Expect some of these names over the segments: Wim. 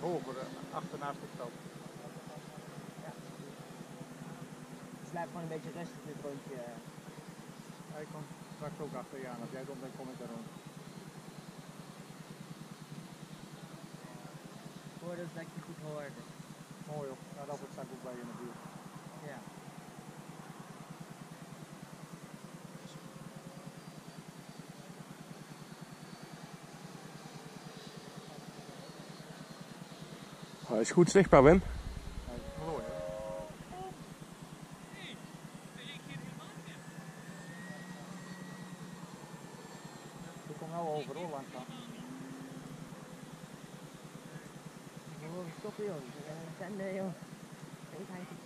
hoger achternaast de stad. Ja. Dus blijf gewoon een beetje rustig dit rondje. Hij komt straks ook achter je aan. Als jij rond bent, kom ik er rond. Ik hoorde dat je goed hoorde. Mooi hoor. Nou, dat wordt straks ook bij je in de buurt. Ja. Hij is goed zichtbaar, Wim. Hij is mooi, hè? Ik kom nou overal langs aan. Ik wil niet stoppen, joh. Ik ben een zender, joh. Ik weet eigenlijk.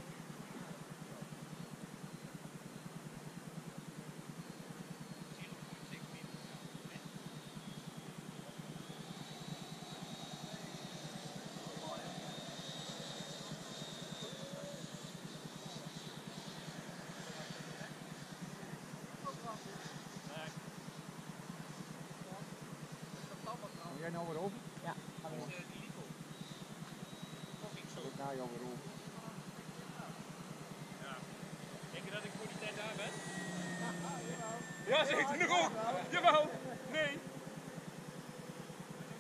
Jij nou weer over? Ja, ga maar over. Ja, jou weer over. Denk je dat ik voor die tijd daar ben? Ja, zeker nog ook! Jawel! Nee!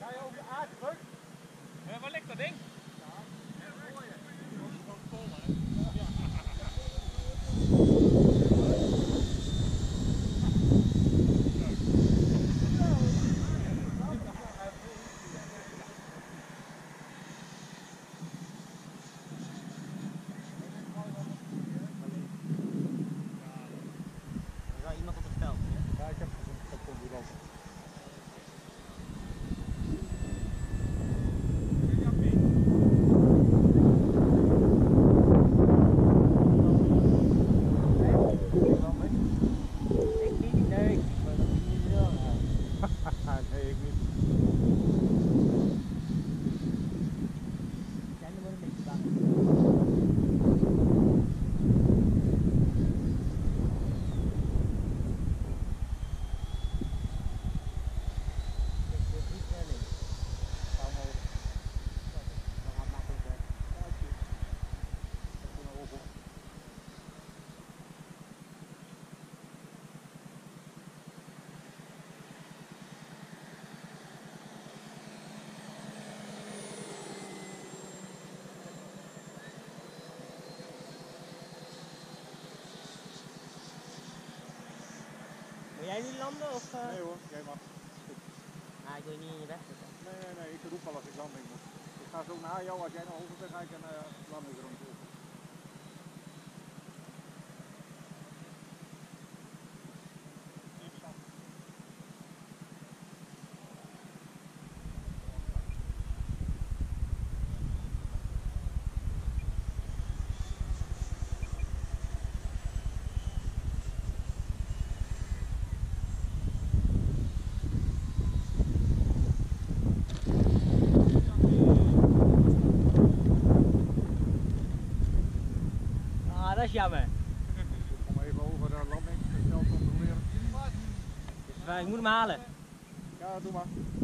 Ga je over je aardbuk? Waar ligt dat ding? Wil jij niet landen of? Nee hoor, jij mag. Ah, ik wil je niet in je weg zitten. Nee, nee, nee, ik roep al als ik landing moet. Ik ga zo naar jou, als jij naar over bent, ga ik een landing rond doen. Dat is jammer. Kom even over de landing, snel controleren. Maar ik moet hem halen. Ja, doe maar.